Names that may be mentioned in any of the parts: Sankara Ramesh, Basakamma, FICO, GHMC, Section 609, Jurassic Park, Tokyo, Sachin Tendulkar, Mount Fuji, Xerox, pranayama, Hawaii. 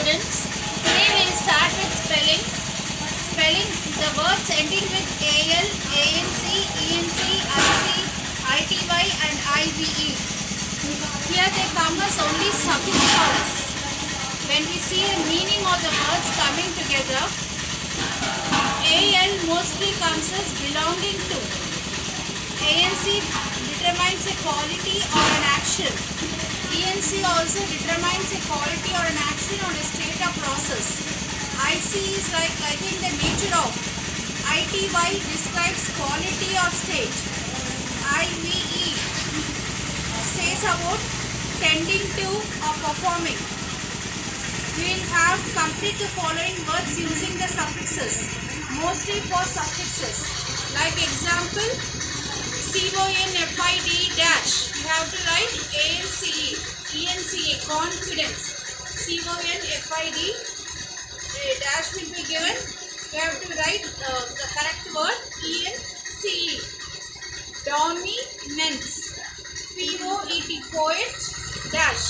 students, today we will start with spelling. Spelling the words ending with al, anc, enc, ic, ity and ive. Here they come as only suffix vowels. When we see the meaning of the words coming together, al mostly comes as belonging to. Anc determines a quality or an action. ENC also determines a quality or an action or a state or process. IC is like, I think, the nature of. ITY describes quality or state. IVE says about tending to or performing. We will have complete the following words using the suffixes, mostly for suffixes. Like example, CONFID dash. You have to write ANCE, ENCE, confidence. CONFID dash will be given. You have to write the correct word ENCE. Dominance. POET, poet, dash.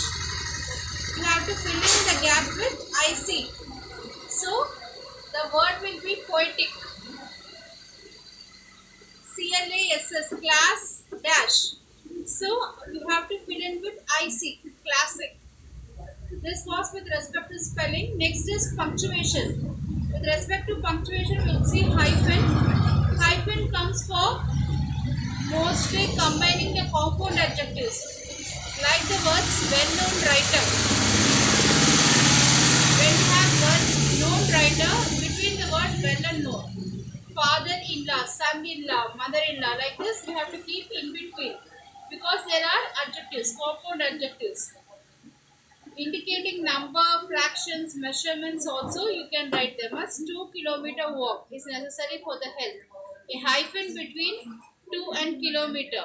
You have to fill in the gap with IC. So the word will be poetic. CLASS, class, dash. So you have to fill in with IC, classic. This was with respect to spelling. Next is punctuation. With respect to punctuation, we will see hyphen. Hyphen comes for mostly combining the compound adjectives, like the words well-known writer. When you have well-known writer, between the word well and known, father-in-law, son-in-law, mother-in-law, like this you have to keep in between. Because there are adjectives, compound adjectives. Indicating number, fractions, measurements also you can write them as 2 kilometer walk is necessary for the health. A hyphen between 2 and kilometer.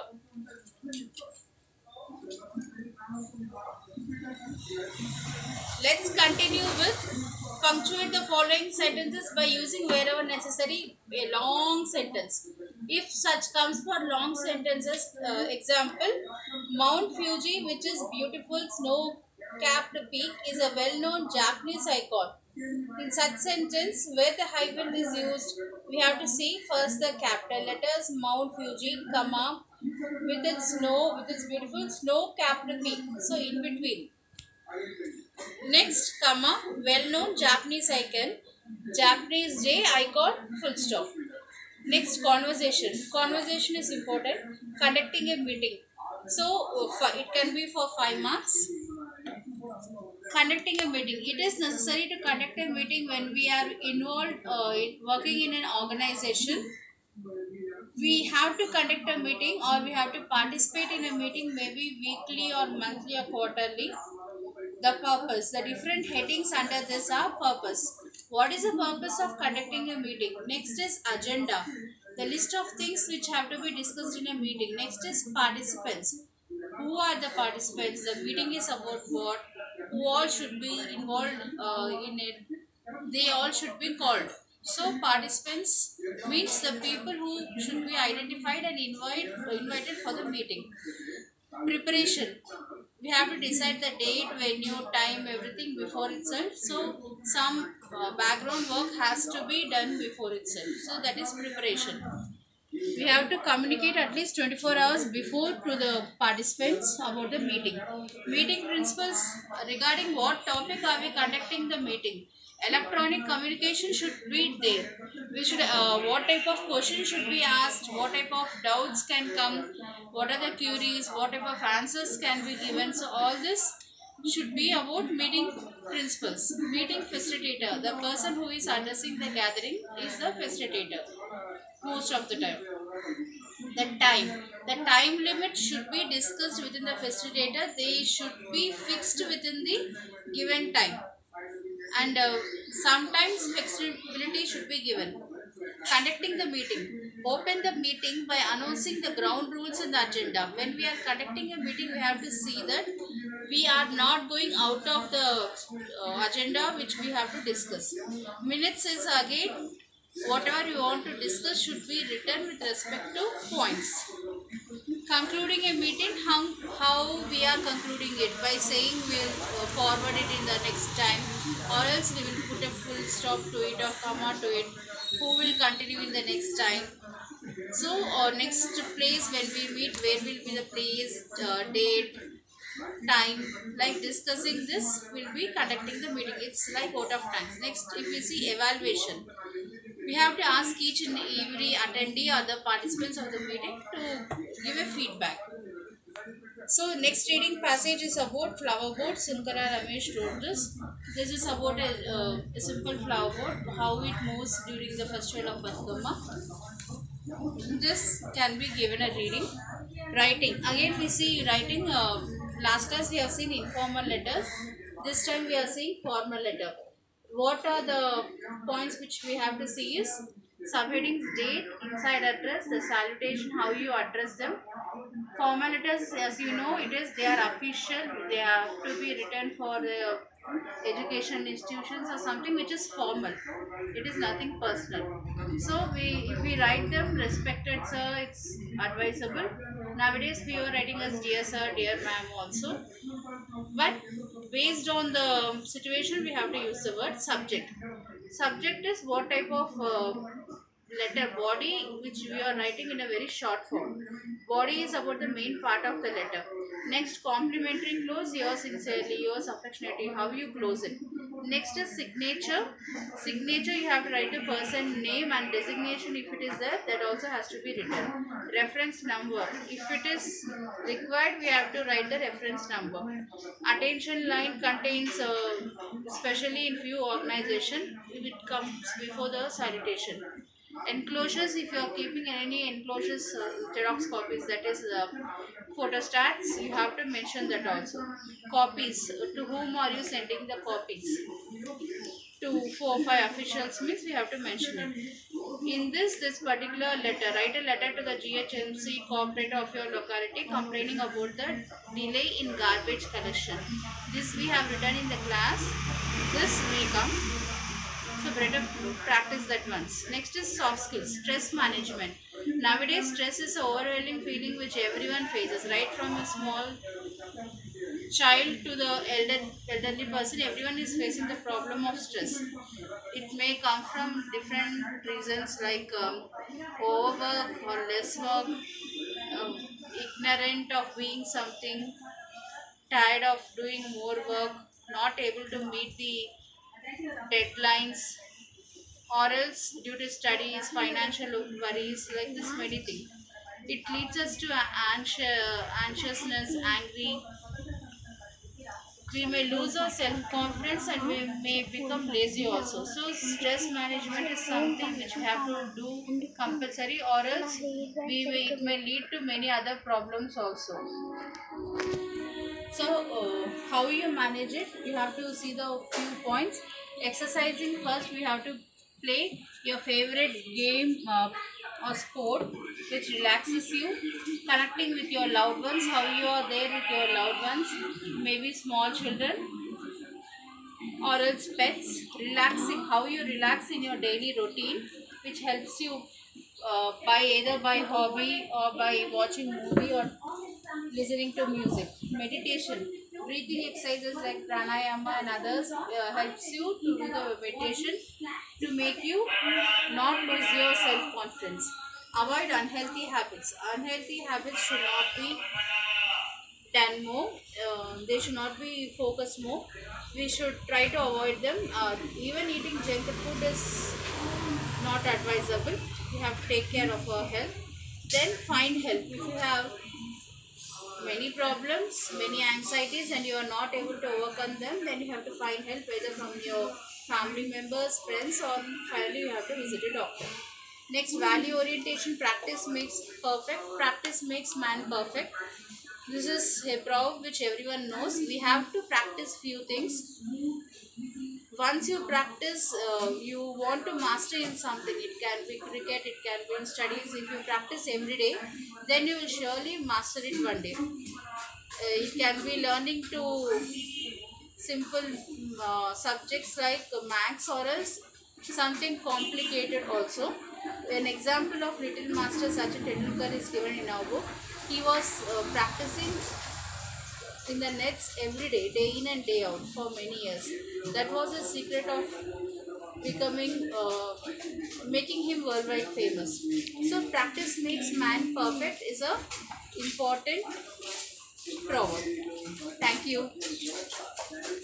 Let's continue with punctuate the following sentences by using wherever necessary a long sentence. If such comes for long sentences, example, Mount Fuji, which is beautiful snow-capped peak, is a well-known Japanese icon. In such sentence, where the hyphen is used, we have to see first the capital letters, Mount Fuji, comma, with its beautiful snow-capped peak, so in between. Next, comma, well-known Japanese icon, Japanese J icon, full stop. Next, conversation. Conversation is important. Conducting a meeting. So, it can be for 5 marks. Conducting a meeting. It is necessary to conduct a meeting when we are involved working in an organization. We have to conduct a meeting or we have to participate in a meeting, maybe weekly or monthly or quarterly. The purpose. The different headings under this are purpose. What is the purpose of conducting a meeting? Next is agenda. The list of things which have to be discussed in a meeting. Next is participants. Who are the participants? The meeting is about what? Who all should be involved in it? They all should be called. So participants means the people who should be identified and invited for the meeting. Preparation. We have to decide the date, venue, time, everything before itself. So some background work has to be done before itself. So that is preparation. We have to communicate at least 24 hours before to the participants about the meeting. Meeting principles regarding what topic are we conducting the meeting. Electronic communication should be there. We should what type of question should be asked, what type of doubts can come, what are the queries, what type of answers can be given. So all this should be about meeting principles. Meeting facilitator. The person who is addressing the gathering is the facilitator most of the time. The time limit should be discussed within the facilitator. They should be fixed within the given time. And sometimes flexibility should be given. Conducting the meeting. Open the meeting by announcing the ground rules and the agenda. When we are conducting a meeting, we have to see that we are not going out of the agenda which we have to discuss. Minutes is again, whatever you want to discuss should be written with respect to points. Concluding a meeting, how we are concluding it? By saying we will forward it in the next time, or else we will put a full stop to it or comma to it. Who will continue in the next time? So our next place when we meet, where will be the place, date, time, like discussing this, will be conducting the meeting. It's like vote of thanks. Next, if we see evaluation, we have to ask each and every attendee or the participants of the meeting to give a feedback. So next reading passage is about flower boat. Sankara Ramesh wrote this. This is about a simple flower boat, how it moves during the festival of Basakamma. This can be given a reading. Writing. Again we see writing. Last class we have seen informal letters. This time we are seeing formal letter. What are the points which we have to see is subheadings, date, inside address, the salutation, how you address them. Formal letters, as you know, it is they are official. They have to be written for the education institutions or something which is formal. It is nothing personal. So if we write them, respected sir, it's advisable. Nowadays we are writing as dear sir, dear ma'am also. But based on the situation, we have to use the word subject. Subject is what type of letter, body, which we are writing in a very short form. Body is about the main part of the letter. Next, complimentary close, yours sincerely, yours affectionately, how you close it. Next is signature. Signature, you have to write the person name and designation if it is there, that also has to be written. Reference number, if it is required, we have to write the reference number. Attention line contains, especially in few organizations, it comes before the salutation. Enclosures, if you are keeping any enclosures, Xerox copies, that is photostats, you have to mention that also. Copies, to whom are you sending the copies? To 4 or 5 officials means we have to mention it. In this particular letter, write a letter to the GHMC corporate of your locality complaining about the delay in garbage collection. This we have written in the class this week. So better practice that once. Next is soft skills, stress management. Nowadays stress is an overwhelming feeling which everyone faces, right from a small child to the elderly person. Everyone is facing the problem of stress. It may come from different reasons like overwork or less work, ignorant of being something, tired of doing more work, not able to meet the deadlines, or else due to studies, financial worries, like this many things. It leads us to anxiousness, angry. We may lose our self-confidence and we may become lazy also. So stress management is something which we have to do compulsory, or else it may lead to many other problems also. So how you manage it, you have to see the few points. Exercising first, we have to play your favorite game or sport which relaxes you. Connecting with your loved ones, how you are there with your loved ones, maybe small children or else pets. Relaxing, how you relax in your daily routine, which helps you by either by hobby or by watching movie or listening to music. Meditation, breathing exercises like pranayama and others helps you to do the meditation to make you not lose your self-confidence. Avoid unhealthy habits. Unhealthy habits should not be done more. They should not be focused more. We should try to avoid them. Even eating junk food is not advisable. We have to take care of our health. Then find help. If you have many problems, many anxieties and you are not able to overcome them, then you have to find help either from your family members, friends, or finally you have to visit a doctor. Next, value orientation. Practice makes perfect. Practice makes man perfect. This is a proverb which everyone knows. We have to practice few things. Once you practice, you want to master in something. It can be cricket, it can be in studies. If you practice every day, then you will surely master it one day. It can be learning to simple subjects like maths or else something complicated also. An example of little master Sachin Tendulkar is given in our book. he was practicing in the nets every day, day in and day out for many years. That was the secret of becoming, making him worldwide famous. So practice makes man perfect is a important proverb. Thank you.